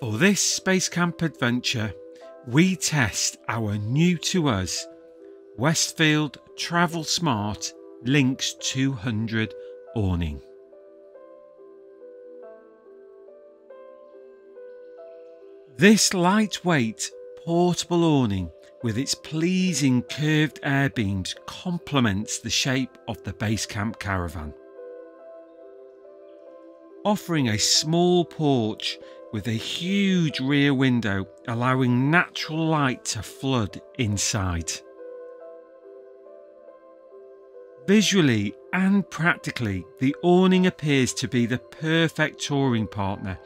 For this Space Camp adventure, we test our new to us Westfield Travel Smart Lynx 200 awning. This lightweight portable awning with its pleasing curved air beams complements the shape of the Base Camp caravan, offering a small porch with a huge rear window allowing natural light to flood inside. Visually and practically, the awning appears to be the perfect touring partner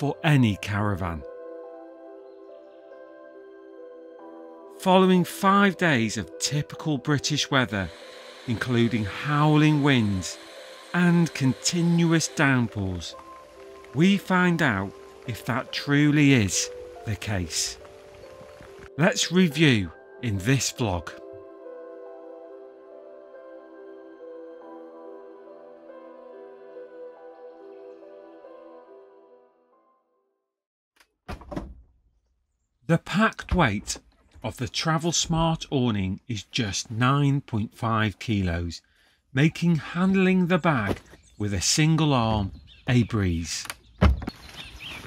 for any caravan. Following 5 days of typical British weather, including howling winds and continuous downpours, we find out if that truly is the case. Let's review in this vlog. The packed weight of the Travel Smart awning is just 9.5 kilos, making handling the bag with a single arm a breeze.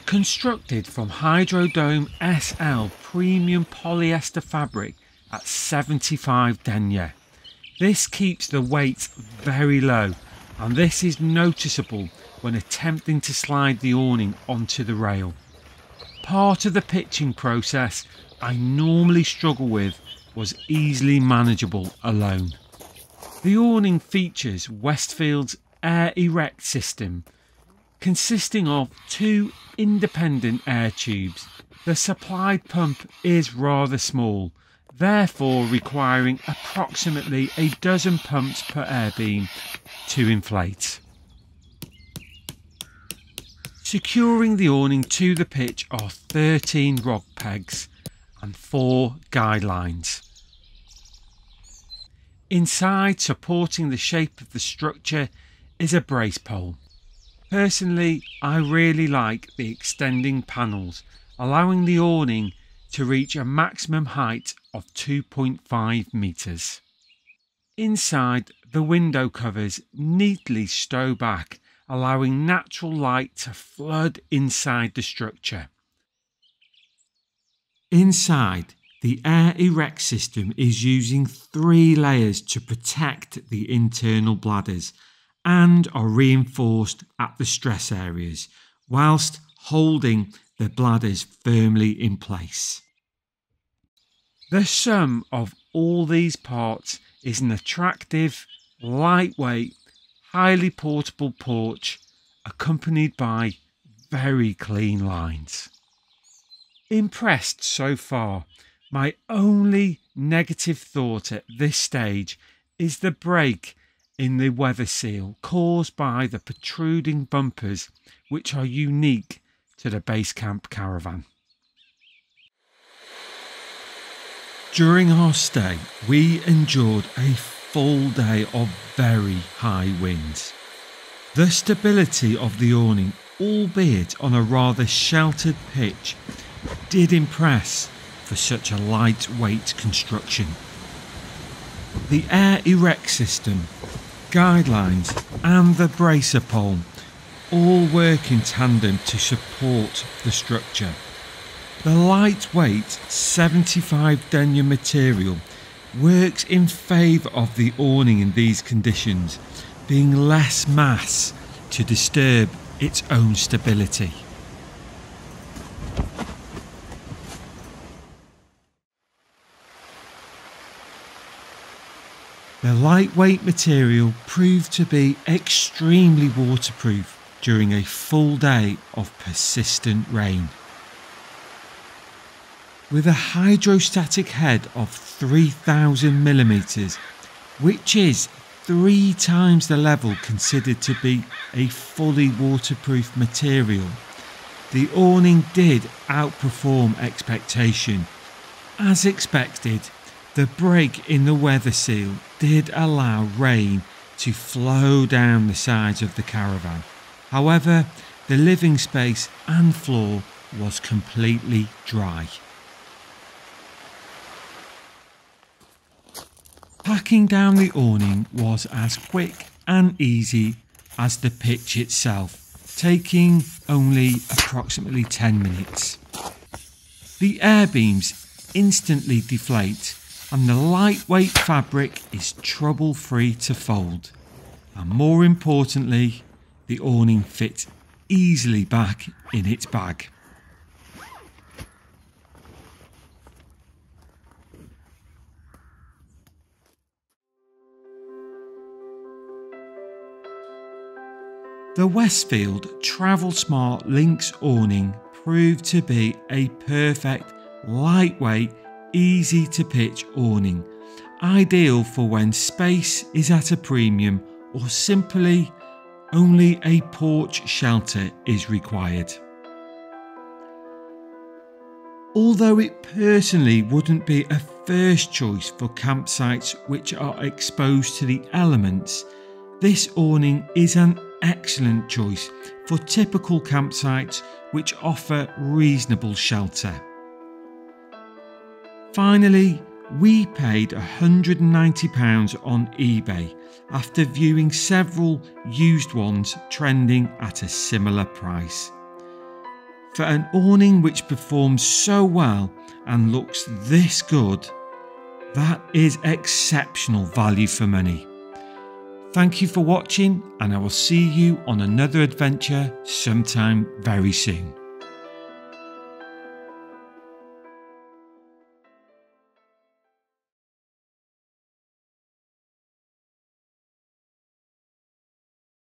Constructed from HydroDome SL premium polyester fabric at 75 denier, this keeps the weight very low, and this is noticeable when attempting to slide the awning onto the rail. Part of the pitching process I normally struggle with was easily manageable alone. The awning features Westfield's Air Erect system, consisting of two independent air tubes. The supplied pump is rather small, therefore requiring approximately a dozen pumps per airbeam to inflate. Securing the awning to the pitch are 13 rod pegs and 4 guidelines. Inside, supporting the shape of the structure, is a brace pole. Personally, I really like the extending panels, allowing the awning to reach a maximum height of 2.5 metres. Inside, the window covers neatly stow back, allowing natural light to flood inside the structure. Inside, the Air Erect system is using 3 layers to protect the internal bladders, and are reinforced at the stress areas whilst holding the bladders firmly in place. The sum of all these parts is an attractive, lightweight, highly portable porch accompanied by very clean lines. Impressed so far. My only negative thought at this stage is the break in the weather seal caused by the protruding bumpers, which are unique to the Base Camp caravan. During our stay, we endured a full day of very high winds. The stability of the awning, albeit on a rather sheltered pitch, did impress for such a lightweight construction. The Air Erect system, guidelines and the bracer pole all work in tandem to support the structure. The lightweight 75 denier material works in favour of the awning in these conditions, being less mass to disturb its own stability. The lightweight material proved to be extremely waterproof during a full day of persistent rain. With a hydrostatic head of 3,000 millimetres, which is 3 times the level considered to be a fully waterproof material, the awning did outperform expectation. As expected, the break in the weather seal did allow rain to flow down the sides of the caravan. However, the living space and floor was completely dry. Packing down the awning was as quick and easy as the pitch itself, taking only approximately 10 minutes. The air beams instantly deflate and the lightweight fabric is trouble-free to fold. And more importantly, the awning fits easily back in its bag. The Westfield Travel Smart Lynx awning proved to be a perfect, lightweight, easy to pitch awning, ideal for when space is at a premium or simply only a porch shelter is required. Although it personally wouldn't be a first choice for campsites which are exposed to the elements, this awning is an excellent choice for typical campsites which offer reasonable shelter. Finally, we paid £190 on eBay after viewing several used ones trending at a similar price. For an awning which performs so well and looks this good, that is exceptional value for money. Thank you for watching, and I will see you on another adventure sometime very soon.